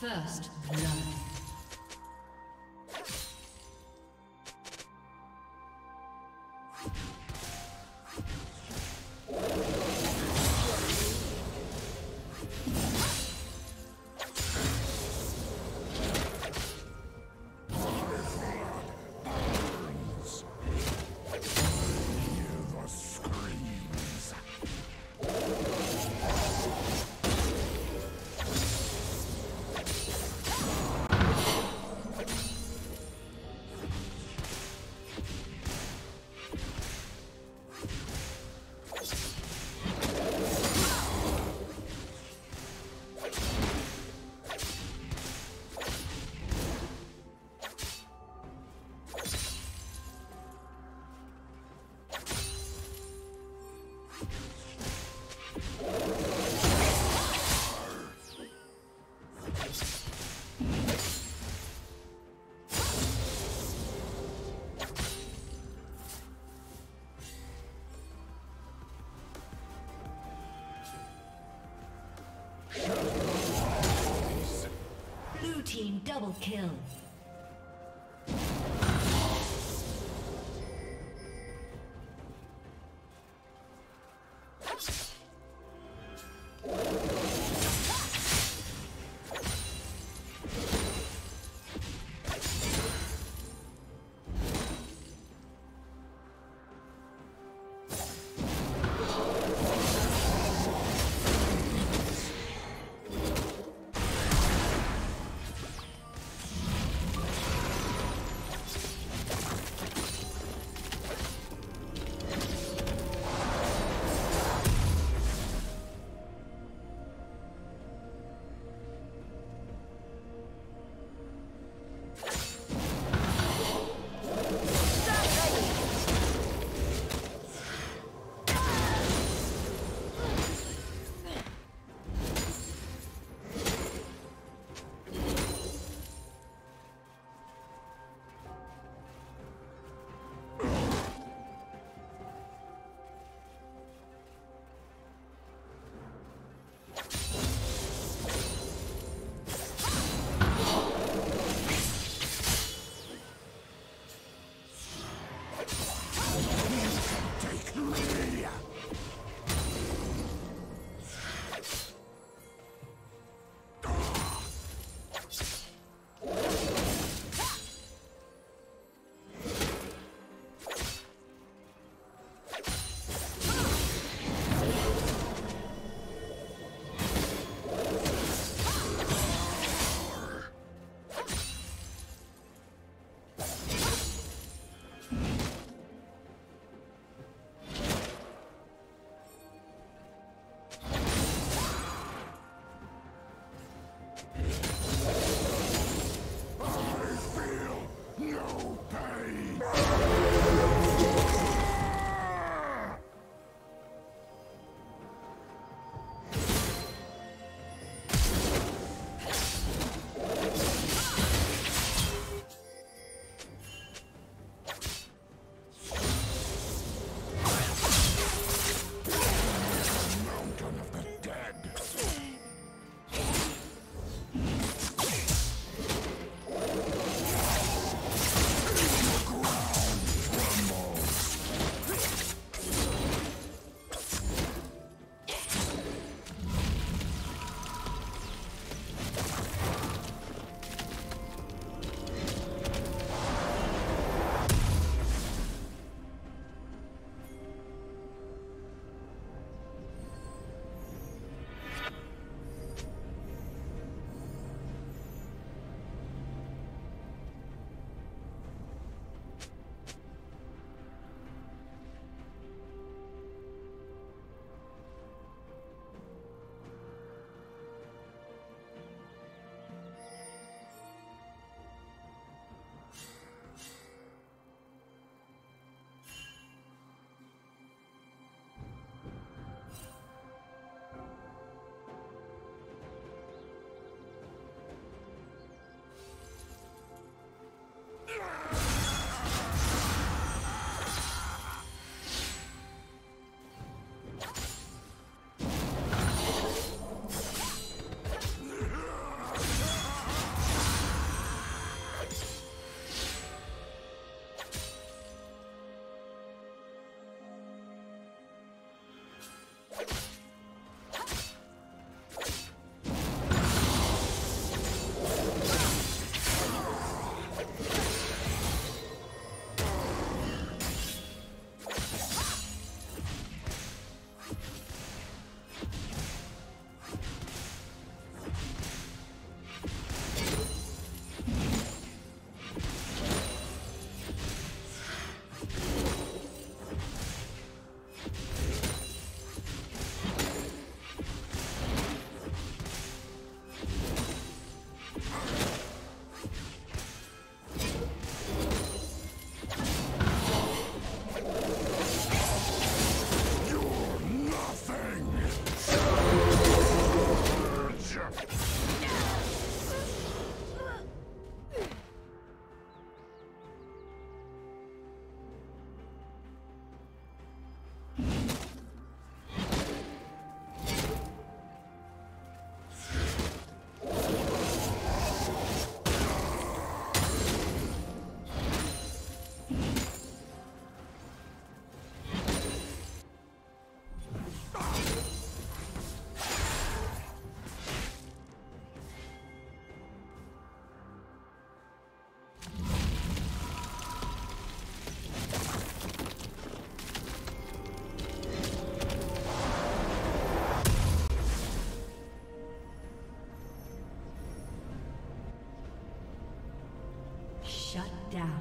First blood. Double kill. Shut down.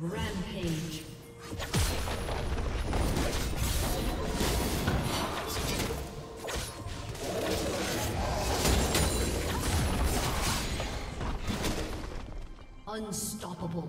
Rampage. Unstoppable.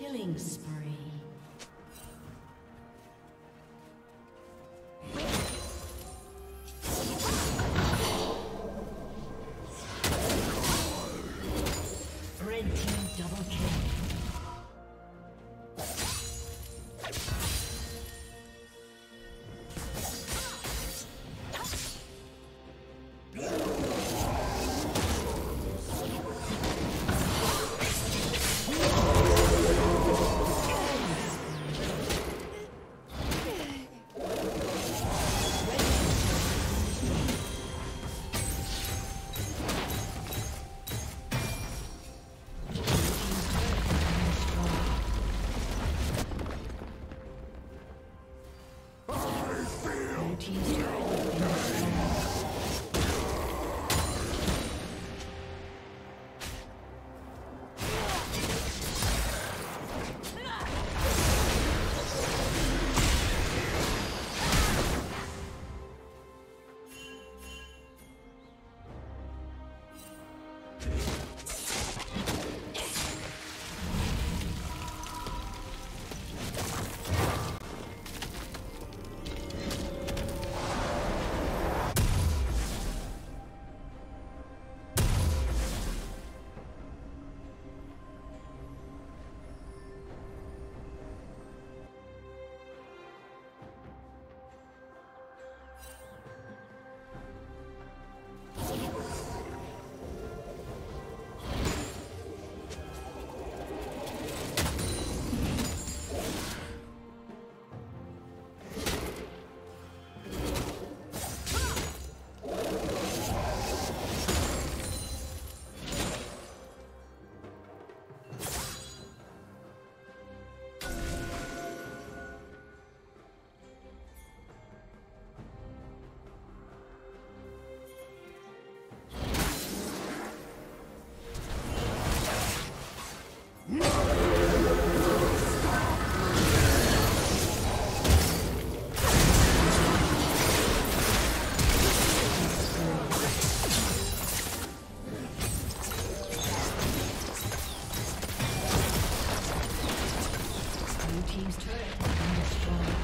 Killing spree. team's turret has been destroyed.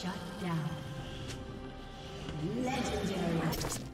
Shut down. Legendary.